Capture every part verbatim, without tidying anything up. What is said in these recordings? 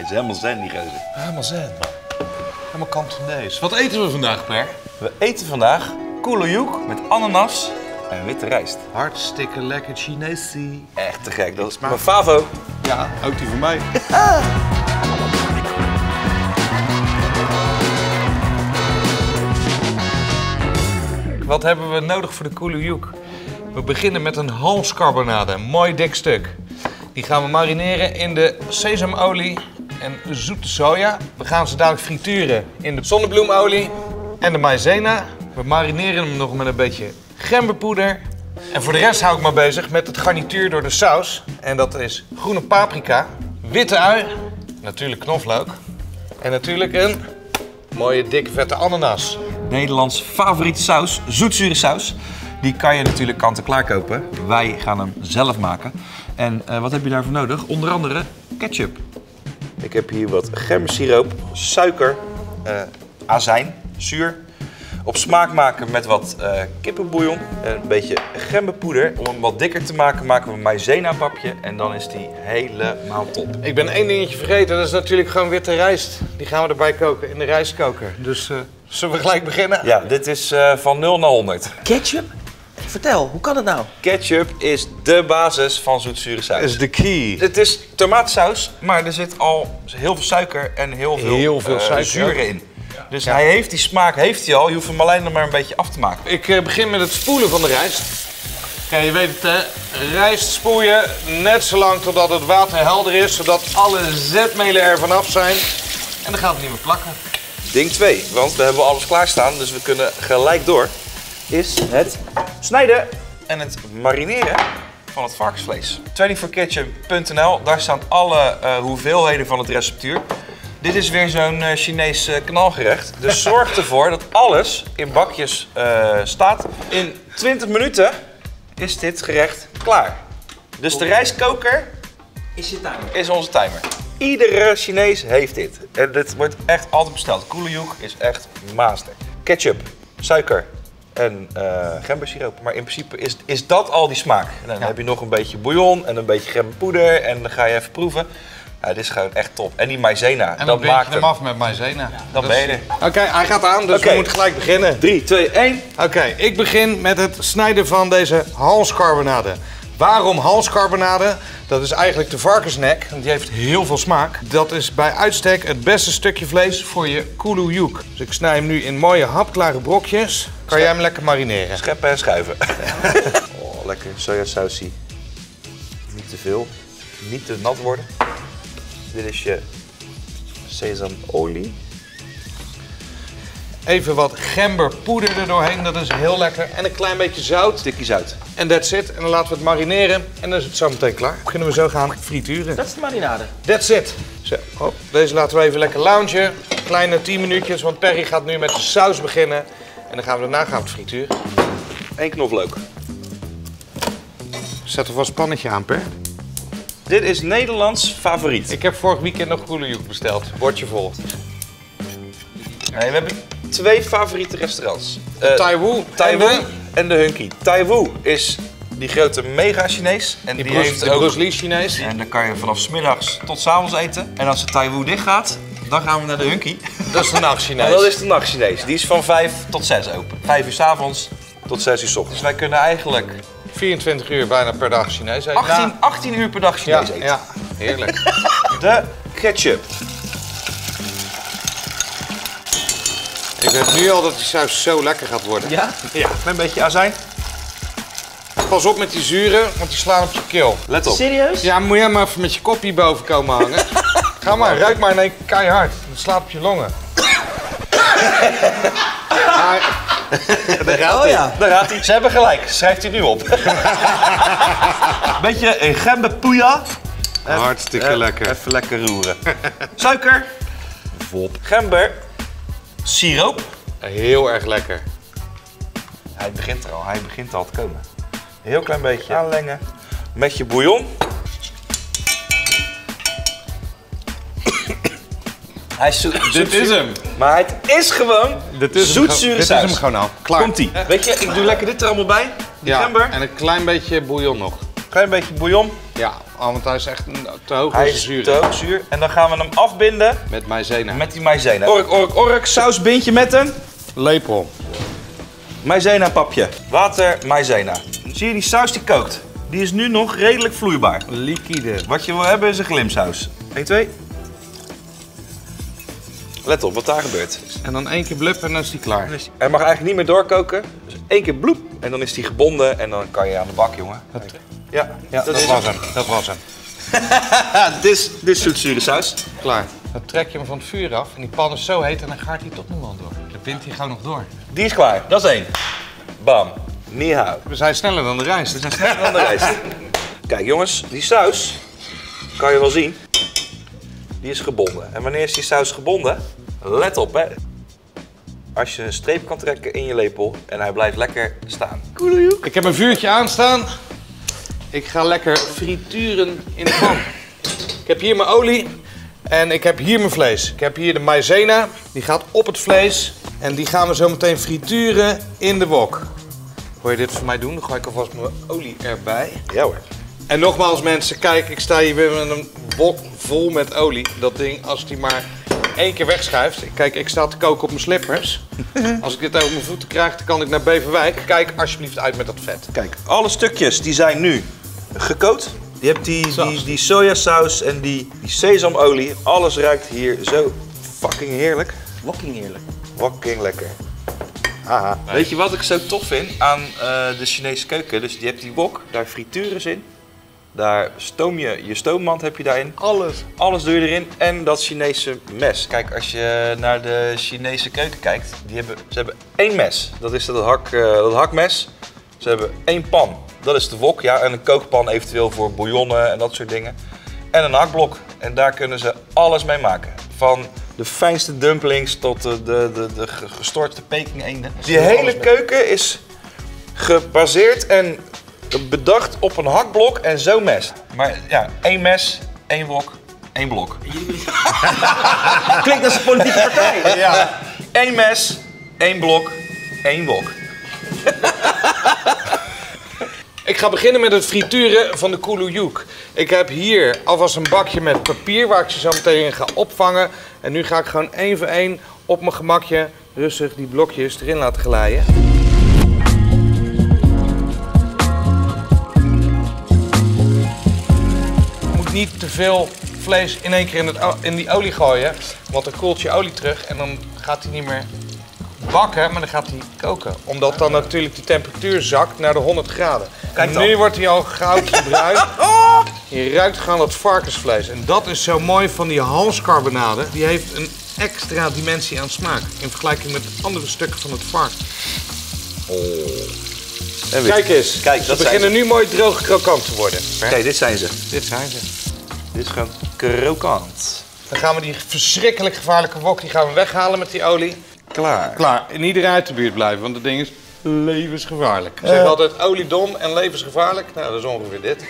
Hij is helemaal zen, die gozer. Helemaal zen. Helemaal kantonees. Wat eten we vandaag, Per? We eten vandaag koe lo yuk met ananas en witte rijst. Hartstikke lekker Chinesie. Echt te gek, dat is mijn favo. Ja, ook die voor mij. Ja. Wat hebben we nodig voor de koe lo yuk? We beginnen met een halscarbonade, een mooi dik stuk. Die gaan we marineren in de sesamolie en zoete soja. We gaan ze dadelijk frituren in de zonnebloemolie en de maïzena. We marineren hem nog met een beetje gemberpoeder. En voor de rest hou ik me bezig met het garnituur door de saus. En dat is groene paprika, witte ui, natuurlijk knoflook en natuurlijk een mooie dikke vette ananas. Nederlands favoriete saus, zoetzure saus. Die kan je natuurlijk kant-en-klaar kopen. Wij gaan hem zelf maken. En uh, wat heb je daarvoor nodig? Onder andere ketchup. Ik heb hier wat gembersiroop, suiker, uh, azijn, zuur. Op smaak maken met wat uh, kippenbouillon, een beetje gemberpoeder. Om hem wat dikker te maken maken we een maïzenapapje en dan is die helemaal top. Ik ben één dingetje vergeten, dat is natuurlijk gewoon witte rijst. Die gaan we erbij koken in de rijstkoker. Dus uh, zullen we gelijk beginnen? Ja, dit is uh, van nul naar honderd. Ketchup? Vertel, hoe kan het nou? Ketchup is de basis van zoetzure saus. Dat is de key. Het is tomaatsaus, maar er zit al heel veel suiker en heel veel, heel veel uh, suiker. zuren in. Ja. Dus ja. hij heeft die smaak heeft hij al, je hoeft hem alleen nog maar een beetje af te maken. Ik uh, begin met het spoelen van de rijst. Kijk, je weet het hè, rijst spoel je net zo lang totdat het water helder is, zodat alle zetmelen er vanaf zijn. En dan gaat het niet meer plakken. Ding twee, want we hebben alles klaarstaan, dus we kunnen gelijk door. Is het snijden en het marineren van het varkensvlees. twenty-four kitchen punt n l, daar staan alle uh, hoeveelheden van het receptuur. Dit is weer zo'n uh, Chinees uh, knalgerecht. Dus zorg ervoor dat alles in bakjes uh, staat. In twintig minuten is dit gerecht klaar. Dus de rijstkoker is, je timer. is onze timer. Iedere Chinees heeft dit. En dit wordt echt altijd besteld. Koe lo yuk is echt master. Ketchup, suiker. En uh, gembersiroop. Maar in principe is, is dat al die smaak. En dan ja. heb je nog een beetje bouillon en een beetje gemberpoeder en dan ga je even proeven. Ja, dit is gewoon echt top. En die maïzena. En dan maak je hem af met maïzena. Ja, dan dus, ben je er. Oké, okay, hij gaat aan, dus okay. we moeten gelijk beginnen. drie, twee, één. Oké, okay, ik begin met het snijden van deze halscarbonade. Waarom halscarbonade? Dat is eigenlijk de varkensnek, want die heeft heel veel smaak. Dat is bij uitstek het beste stukje vlees voor je koe lo yuk. Dus ik snij hem nu in mooie hapklare brokjes. Kan jij hem lekker marineren? Scheppen en schuiven. Oh, lekker sojasausie. Niet te veel, niet te nat worden. Dit is je sesamolie. Even wat gemberpoeder er doorheen, dat is heel lekker. En een klein beetje zout. Stukje zout. En that's it. En dan laten we het marineren en dan is het zo meteen klaar. Dan beginnen we zo gaan frituren. Dat is de marinade. That's it. Zo, hop. Deze laten we even lekker loungen. Kleine tien minuutjes, want Perry gaat nu met de saus beginnen. En dan gaan we daarna gaan frituren. Eén knoflook. Zet er vast een pannetje aan, Per. Dit is Nederlands favoriet. Ik heb vorig weekend nog koe lo yuk besteld. Bordje vol. Nee, we hebben twee favoriete restaurants. Uh, Tai Wu, Tai Wu en de Hunky. Tai Wu is die grote mega Chinees. En die, die heeft de Bruce Lee Chinees. En dan kan je vanaf 's middags tot 's avonds eten. En als de Tai Wu dicht gaat, dan gaan we naar de Hunky. Dat is de nacht Chinees. En dat is de nacht Chinees. Die is van vijf tot zes open. vijf uur 's avonds tot zes uur 's ochtends. Dus wij kunnen eigenlijk vierentwintig uur bijna per dag Chinees eten. achttien, achttien uur per dag Chinees ja, eten. Ja, heerlijk. De ketchup. Ik weet nu al dat die saus zo lekker gaat worden. Ja? Ja. Een beetje azijn. Pas op met die zuren, want die slaan op je keel. Let op. Serieus? Ja, moet jij maar even met je kop hierboven komen hangen. Ga maar, ruik maar in één keer keihard. Dan slaat op je longen. Maar... Daar gaat hij. Oh, ja. Ze hebben gelijk, schrijft hij nu op. Beetje een gemberpoeja. Hartstikke even, lekker. Even lekker roeren. Suiker. Vop. Gember. Siroop. Heel erg lekker. Hij begint er al, hij begint al te komen. Een heel klein beetje aanlengen met je bouillon. Hij is zoet, dit is hem. Maar het is gewoon zoetzure saus. Dit is hem gewoon al. Klaar. Komt-ie. Weet je, ik doe lekker dit er allemaal bij. Die ja, gember. En een klein beetje bouillon nog. Een klein beetje bouillon. Ja, want hij is echt een, te hoog hij is zuur. Te hoog zuur. En dan gaan we hem afbinden. Met maïzena. Met die maïzena. Ork, ork, ork. Sausbindje met een lepel. Maïzena papje. Water, maïzena. Zie je die saus die kookt? Die is nu nog redelijk vloeibaar. Liquide. Wat je wil hebben is een glimsaus. één, twee. Let op wat daar gebeurt. En dan één keer blup en dan is die klaar. Hij mag eigenlijk niet meer doorkoken. Dus één keer bloep en dan is die gebonden en dan kan je aan de bak, jongen. Dat, ja, ja, dat, dat was hem. hem. Dat was hem. dit, dit is zoetzure saus. Klaar. Dan trek je hem van het vuur af en die pan is zo heet en dan gaat hij tot niemand door. Dan wint hij gewoon nog door. Die is klaar. Dat is één. Bam. Ni hao. We zijn sneller dan de rijst. We zijn sneller dan de rijst. Kijk jongens, die saus, kan je wel zien, die is gebonden. En wanneer is die saus gebonden? Let op hè. Als je een streep kan trekken in je lepel en hij blijft lekker staan. Koe lo yuk. Ik heb een vuurtje aanstaan. Ik ga lekker frituren in de pan. Ik heb hier mijn olie en ik heb hier mijn vlees. Ik heb hier de maïzena, die gaat op het vlees. En die gaan we zo meteen frituren in de wok. Wil je dit voor mij doen? Dan gooi ik alvast mijn olie erbij. Ja hoor. En nogmaals mensen, kijk, ik sta hier weer met een wok vol met olie. Dat ding, als die maar één keer wegschuift. Kijk, ik sta te koken op mijn slippers. Als ik dit over mijn voeten krijg, dan kan ik naar Beverwijk. Kijk alsjeblieft uit met dat vet. Kijk, alle stukjes die zijn nu gekookt. Je hebt die, die, die sojasaus en die, die sesamolie. Alles ruikt hier zo fucking heerlijk. Fucking heerlijk. Fucking lekker. Aha. Weet je wat ik zo tof vind aan uh, de Chinese keuken? Dus je hebt die wok, daar frituren in. Daar stoom je, je stoommand heb je daarin. Alles. Alles doe je erin. En dat Chinese mes. Kijk, als je naar de Chinese keuken kijkt, die hebben, ze hebben één mes. Dat is dat, hak, uh, dat hakmes. Ze hebben één pan. Dat is de wok, ja. En een kookpan eventueel voor bouillonnen en dat soort dingen. En een hakblok. En daar kunnen ze alles mee maken. Van de fijnste dumplings tot de, de, de, de gestorte peking-eenden. Die hele keuken is gebaseerd en bedacht op een hakblok en zo'n mes. Maar ja, één mes, één wok, één blok. Klinkt als een politieke partij. Ja. Eén mes, één blok, één wok. Ik ga beginnen met het frituren van de koe lo yuk. Ik heb hier alvast een bakje met papier waar ik ze zo meteen in ga opvangen. En nu ga ik gewoon één voor één op mijn gemakje rustig die blokjes erin laten glijden. Je moet niet te veel vlees in één keer in, het, in die olie gooien, want dan koelt je olie terug en dan gaat hij niet meer bakken, maar dan gaat hij koken. Omdat dan natuurlijk die temperatuur zakt naar de honderd graden. Kijk dan. Nu wordt hij al goudje bruin. Je ruikt gewoon dat varkensvlees. En dat is zo mooi van die halscarbonade. Die heeft een extra dimensie aan smaak. In vergelijking met andere stukken van het varken. Oh. Kijk eens. Kijk, ze beginnen nu mooi droog krokant te worden. Kijk, dit zijn ze. Dit zijn ze. Dit is gewoon krokant. Dan gaan we die verschrikkelijk gevaarlijke wok die gaan we weghalen met die olie. Klaar. Klaar. En niet eruit de buurt blijven, want het ding is levensgevaarlijk. Ze zeggen altijd oliedom en levensgevaarlijk. Nou, dat is ongeveer dit.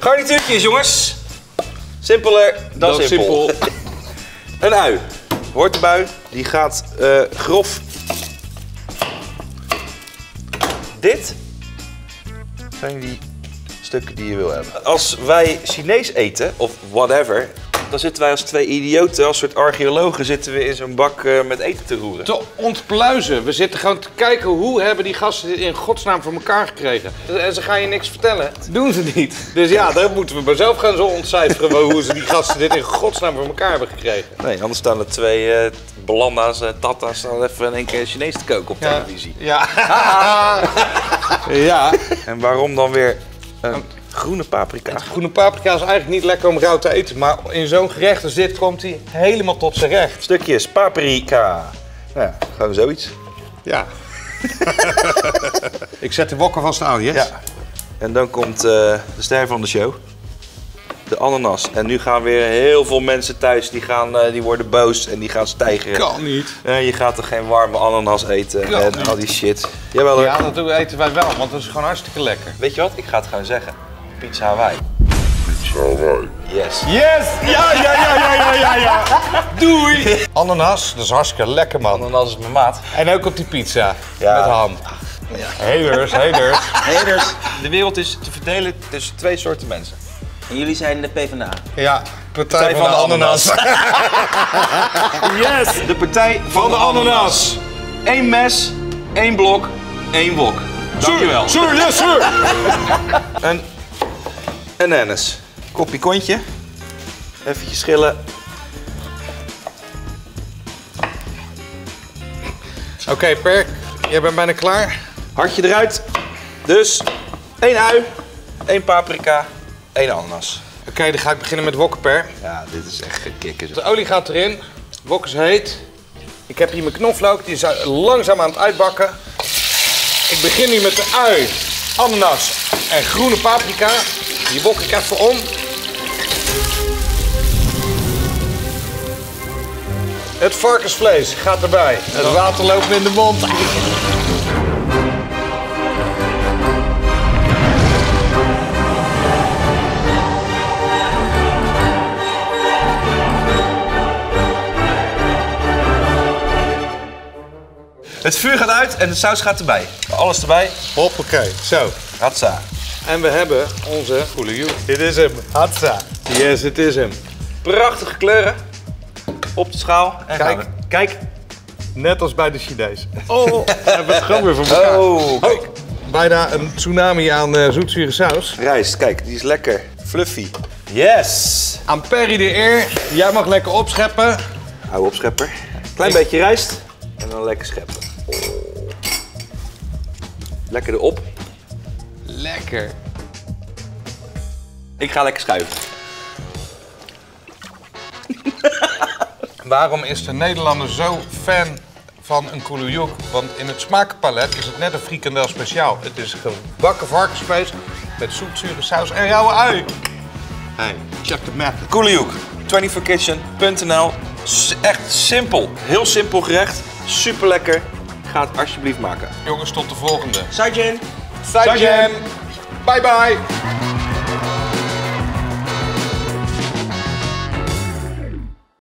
Garnituurtjes, jongens. Simpeler dan dat simpel. simpel. Een ui. Hoort de bui. Die gaat uh, grof. Dit zijn die stukken die je wil hebben. Als wij Chinees eten, of whatever, dan zitten wij als twee idioten, als soort archeologen, zitten we in zo'n bak uh, met eten te roeren. Te ontpluizen. We zitten gewoon te kijken hoe hebben die gasten dit in godsnaam voor elkaar gekregen. En ze gaan je niks vertellen. Doen ze niet. Dus ja, dan moeten we maar zelf gaan zo ontcijferen hoe ze die gasten dit in godsnaam voor elkaar hebben gekregen. Nee, anders staan er twee uh, Belanda's, uh, Tata's, dan even in één keer Chinees te koken op ja. televisie. Ja. ja. En waarom dan weer Uh, groene paprika. Het groene paprika is eigenlijk niet lekker om rauw te eten, maar in zo'n gerecht als dit komt hij helemaal tot zijn recht. Stukjes paprika. Nou ja, gewoon zoiets. Ja. Ik zet de wok alvast aan, yes? Ja. En dan komt uh, de ster van de show. De ananas. En nu gaan weer heel veel mensen thuis, die, gaan, uh, die worden boos en die gaan stijgeren. Kan niet. Uh, je gaat toch geen warme ananas eten kan en niet. Al die shit. Jawel, ja, dat doen, eten wij wel, want dat is gewoon hartstikke lekker. Weet je wat? Ik ga het gewoon zeggen. Pizza Hawaii. Pizza Hawaii. Yes. Yes! Ja, ja, ja, ja, ja, ja, ja. Doei! Ananas, dat is hartstikke lekker, man. Ananas is mijn maat. En ook op die pizza. Ja. Met ham. Ja. Haters, haters. Haters. De wereld is te verdelen tussen twee soorten mensen. En jullie zijn de PvdA. Ja, Partij, partij van, van de, de Ananas. ananas. Yes! De Partij van, van de, de Ananas. ananas. Eén mes, één blok, één wok. Dankjewel. Sir, sir, yes sir! Een ananas. Kopje kontje. Even schillen. Oké, okay, Perk, jij bent bijna klaar. Hartje eruit. Dus één ui, één paprika, één ananas. Oké, okay, dan ga ik beginnen met wokken, Per. Ja, dit is echt gekikken. De olie gaat erin, wok is heet. Ik heb hier mijn knoflook, die is langzaam aan het uitbakken. Ik begin nu met de ui, ananas en groene paprika. Die wok ik even om. Het varkensvlees gaat erbij. Het water loopt me in de mond. Het vuur gaat uit en de saus gaat erbij. Alles erbij. Hoppakee. Zo. Hatsa. En we hebben onze koe lo yuk. Dit is hem. Hatsa. Yes, het is hem. Prachtige kleuren. Op de schaal en kijk, gaan we. Kijk, net als bij de Chinees. Oh, hebben we het gewoon weer voor elkaar. Oh, kijk. Oh, bijna een tsunami aan uh, zoetzure saus. Rijst, kijk, die is lekker. Fluffy. Yes. Aan Perry de eer. Jij mag lekker opscheppen. Hou opschepper. Klein Ik... beetje rijst en dan lekker scheppen. Lekker erop. Lekker. Ik ga lekker schuiven. Waarom is de Nederlander zo fan van een koe lo yuk? Want in het smaakpalet is het net een frikandel speciaal. Het is gebakken varkensvlees met zoetzure saus en rauwe ui. Hey, check the map. Koe lo yuk, twenty-four kitchen punt n l. Echt simpel, heel simpel gerecht, super lekker. Ga het alsjeblieft maken. Jongens, tot de volgende. Sajin. Sajin. Bye bye.